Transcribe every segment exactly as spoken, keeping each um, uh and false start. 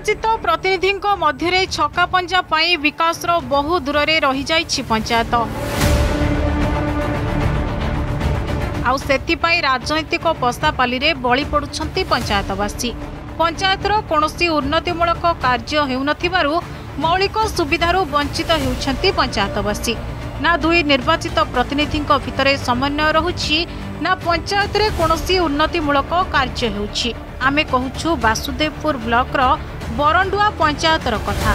निर्वाचित प्रतिनिधियों मध्य छका पंजा पाई विकास बहु दूर रे रही जाइछि पंचायत आउ सेतिपाई राजनीतिक पस्तापाली रे बळी पडुछंती पंचायतवासी। पंचायतर कोनोसी उन्नतिमूलक कार्य हेउनथिबारु मौलिक सुविधारू वंचित हेउछंती पंचायतवासी। ना दुई निर्वाचित प्रतिनिधियों भितरे समन्वय रहुछि ना पंचायत रे कोनोसी उन्नतिमूलक कार्य हेउछि। आमे कहूछु बासुदेवपुर ब्लॉक रो बरंडुआ पंचायतर कथा।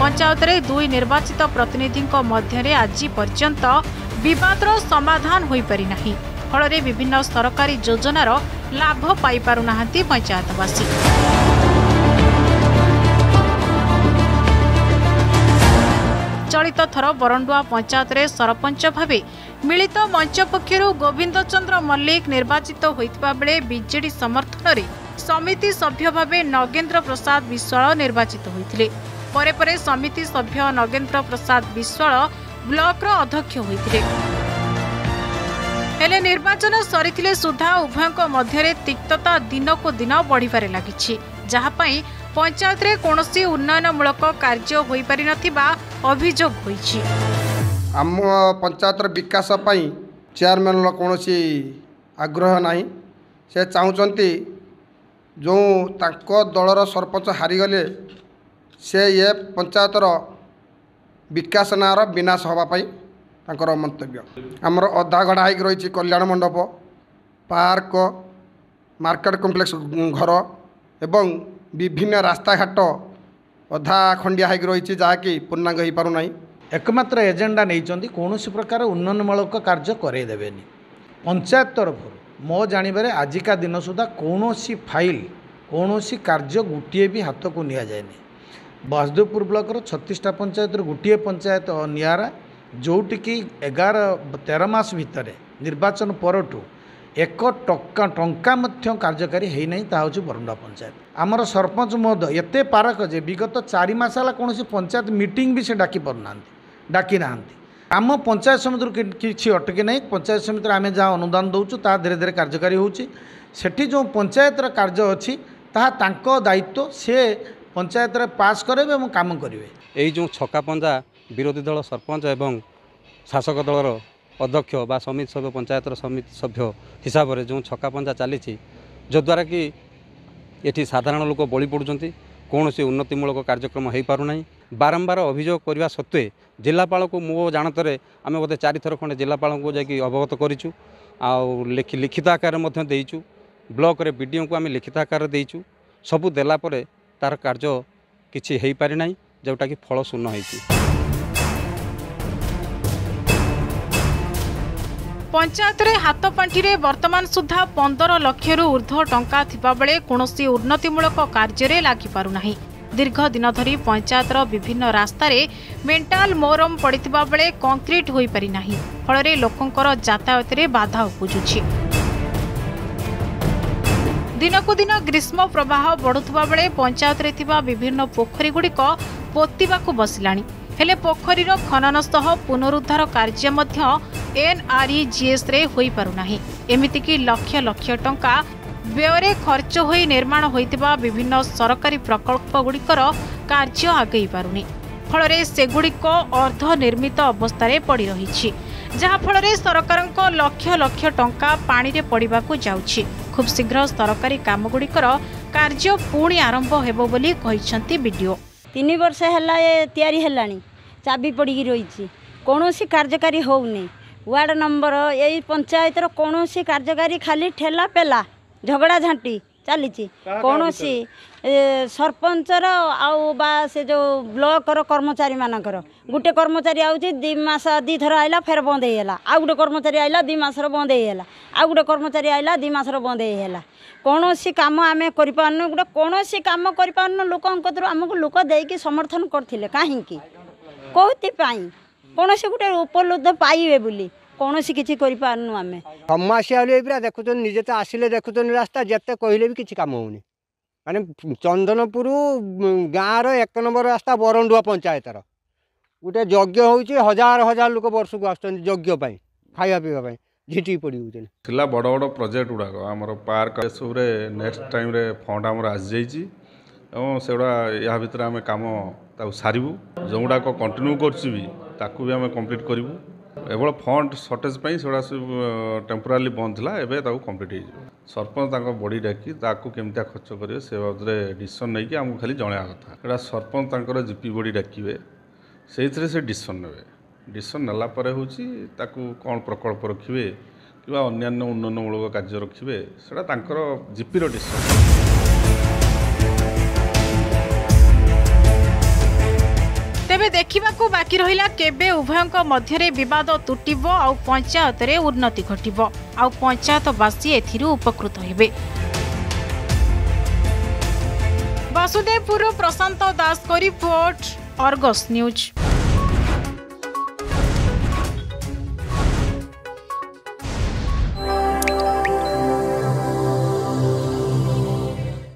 पंचायत रे दुई निर्वाचित प्रतिनिधियों मध्य आज पर्यंत विवादर समाधान हो पारि नाही। फल रे विभिन्न सरकारी योजनार लाभ पाई पारु नाहंती पंचायतवासी। चलित थर बरंडुआ पंचायत रे सरपंच भाबे मिलित मंच पक्षर गोविंद चंद्र मल्लिक निर्वाचित होइतबा बेले बीजेडी समर्थन रे समिति सभ्य भाबे नगेन्द्र प्रसाद विश्वाल निर्वाचित होइतिले। परे परे समिति सभ्य नगेन्द्र प्रसाद विश्वाल ब्लॉक अध्यक्ष होइतिले। हेले निर्वाचन सरितिले सुधा उभयंको मध्यरे तिक्तता दिन को दिन बढ़िबारे लागिछि, जहा पई पंचायत रे कोनोसी उन्नयनमूलक कार्य होई पारि नथिबा अभियोग होइछि। आम पंचायत विकास पई चेयरमैन लो कोनोसी आग्रह नाही। से चाहुचंती जो तांको दलर सरपंच हारि गले से ये पंचायत रो विकास नार विनाश होगापाई तर मंतव्य। आमर अधा गढ़ा होकर रही कल्याण मंडप पार्क मार्केट कम्प्लेक्स घर एवं विभिन्न रास्ताघाट अधा खंडिया होकर रही जहाँकि पूर्णांग हो पारना। एकमात्र एजेंडा नहीं कौन प्रकार उन्नयनमूलक कार्य करईदेवे। पंचायत तरफ मो जाणवे आजिका दिन सुधा कौन फाइल कौन कार्य गोटे भी हाथ को नि जाए। बासदेवपुर ब्लक छत्तीसटा पंचायत गोटे पंचायत निरा जोटिकी एगार तेरह मास भितर निर्वाचन पर एक टका टंका कार्यकारी है ना। ता हूँ बरंडा पंचायत आमर सरपंच महोदय एत पारक जे विगत चार मास है कौन पंचायत मीटिंग भी से डाकी पारना डाकी ना। आम पंचायत समिति किसी अटकी ना। पंचायत समिति आम जहाँ अनुदान दौचु ता धीरे धीरे कार्यकारी होठी। जो पंचायतर कार्य अच्छी ताहा दायित्व से पंचायत रे पास करेबे एवं काम करेबे। यही जो छका पंजा विरोधी दल सरपंच एवं शासक दलर अध्यक्ष बा समिति सभ्य पंचायतर समिति सभ्य हिसाब से जो छका पंजा चली जद्वारा कि ये साधारण लोक बलि पड़ुंट कौन से उन्नतिमूलक कार्यक्रम हो पारना। बारंबार अभियोग करने सत्वे जिलापाल को मो जानतर आम बोलते चार थर खंडे जिलापाल को जाकि अवगत करूँ आखि लिखित आकार ब्लक रे बीडीओ को आम लिखित आकार देचु। सबू देलापर तार कार्य किछि हेई पारि नाही, जोटा कि फल शून्य होइछि। पंचायत रे हाथ पांठी रे वर्तमान सुधा पंदर लक्ष रु ऊर्ध्व टंका थिबा बेले कोनोसी उन्नतिमूलक कार्य रे लागि पारु नाही। दीर्घ दिन धरी पंचायतर विभिन्न रास्ता रे मेंटाल मोरम पड़िथिबा बेले कंक्रीट होई पारि नाही। फल रे लोकंकर यातायात रे बाधा उपुजुछि। दिनकु दिन ग्रीष्म प्रवाह बढ़ुवा बेले पंचायत रे थिबा विभिन्न पोखरी गुड़िक पोतिबाकु बसिलाणी। हेले पोखरीर खनन सह पुनरुद्धार कार्य मध्य एनआरईजीएस रे होई पारु नाही। एमिति कि लक्ष लक्ष टंका व्ययरे खर्च होई निर्माण होइतिबा विभिन्न सरकारी प्रकल्प गुड़िकर कार्य आगेई पारुनी। फल रे सेगुड़िक अर्ध निर्मित अवस्था रे पड़ी रहिछि, जहा फल रे सरकारक लक्ष लक्ष टंका पानी रे पड़िबाकु जाउछि। खूब शीघ्र सरकारी काम गुड़िकर कार्य पुणी आरंभ हेबो बोली कहिसंती वीडियो। तीन वर्ष हैला ए तयारी हैलानी चाबी पड़ी रही कोनोसी कार्यकारी होउनी। वार्ड नंबर एई पंचायत रो कोनोसी कार्यकारी खाली ठेला पेला झगड़ा झांटी चली। कौन सरपंच से जो ब्लॉक कर्मचारी मानकर गोटे कर्मचारी आउची दी मास दी थर आइला फेर बंद होगा। आ गोटे कर्मचारी आइला दी मास बंद होगा। आ गोटे कर्मचारी आइला दी मास बंद होगा। कौन कम आम कर गोटे कौन कम कर लोक आमको लोक दे समर्थन करते कहीं कौन कौन गोटे उपलब्ध पाइबे बोली कौन किसी करें। समस्या पूरा देखुन निजे तो आसिले देखुन रास्ता जिते कहले भी किसी काम होनी। माने चंदनपुर गाँव रो एक नंबर रास्ता बरंडुआ पंचायतर गोटे यज्ञ हो हजार हजार लोक वर्ष को आज्ञ खाया पीवा झिटी पड़ी होती बड़ बड़ प्रोजेक्ट गुड़ाक आम पार्क सब नेक्स्ट टाइम फंड आम आज और सेगुड़ा या भितर आम कम सारू जो गुड़ाक कंटिन्यू करें कम्प्लीट करूँ केवल फंड सर्टेज पर सेगुड़ा सब टेम्पोरारी बंद था एवं कम्प्लीट हो सरपंच बड़ी डाकि केमती खर्च करेंगे से बाबद डिसन नहीं कि आमको खाली जन कथा सरपंच जीपी बड़ी डाकबे से डिसन ने डिसन नालापर हूँ कौन प्रकल्प रखिए कि अन्न्य उन्नयनमूलक कार्य रखिए से जीपीर डिसन तेबे देखा बाकी रहा केबे उभयों मध्य बद तुटब आ पंचायत रे उन्नति घटव आ पंचायतवासी एपकृत हे। वासुदेवपुर प्रशांत दास को रिपोर्ट, अर्गस न्यूज।